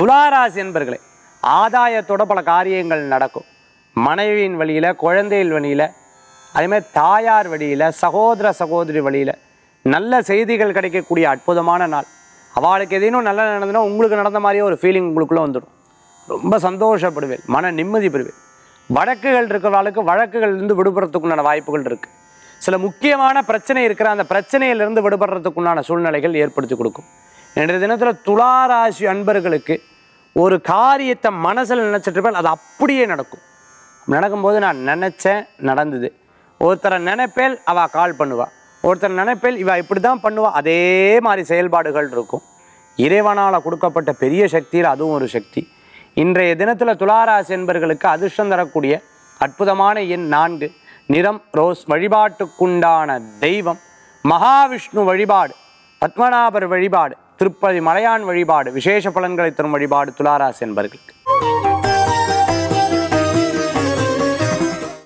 துளாராசி என்பர்களே, ஆதாயத்தோட பல காரியங்கள் நடக்கும். மனைவியின் வழியில், குழந்தையின் வழியில், அதேமாதிரி தாயார் வழியில், சகோதர சகோதரி வழியில் நல்ல செய்திகள் கிடைக்கக்கூடிய அற்புதமான நாள். அவளுக்கு எதையும் நல்லா நடந்ததுன்னா உங்களுக்கு நடந்த மாதிரியே ஒரு ஃபீலிங் உங்களுக்குள்ளே வந்துடும். ரொம்ப சந்தோஷப்படுவேன், மன நிம்மதி பெறுவேன். வழக்குகள் இருக்கிறவர்களுக்கு வழக்குகள்லேருந்து விடுபடுறதுக்குண்டான வாய்ப்புகள் இருக்குது. சில முக்கியமான பிரச்சனை இருக்கிற அந்த பிரச்சனையிலிருந்து விடுபடுறதுக்குண்டான சூழ்நிலைகள் ஏற்படுத்தி கொடுக்கும். இன்றைய தினத்தில் துளாராசி அன்பர்களுக்கு ஒரு காரியத்தை மனசில் நினச்சிட்ருப்பேன், அது அப்படியே நடக்கும். நடக்கும்போது நான் நினச்சேன், நடந்தது. ஒருத்தரை நினைப்பேல் அவள் கால் பண்ணுவாள், ஒருத்தரை நினைப்பேல் இவள் இப்படி தான் பண்ணுவாள். அதே மாதிரி செயல்பாடுகள் இருக்கும். இறைவனால் கொடுக்கப்பட்ட பெரிய சக்தியில் அதுவும் ஒரு சக்தி. இன்றைய தினத்தில் துளாராசி என்பர்களுக்கு அதிர்ஷ்டம் தரக்கூடிய அற்புதமான எண் 4, நிறம் ரோஸ். வழிபாட்டுக்குண்டான தெய்வம் மகாவிஷ்ணு வழிபாடு, பத்மநாபர் வழிபாடு, திருப்பதி மலையான் வழிபாடு விசேஷ பலன்களை தரும் வழிபாடு துளாராசி என்பர்களுக்கு.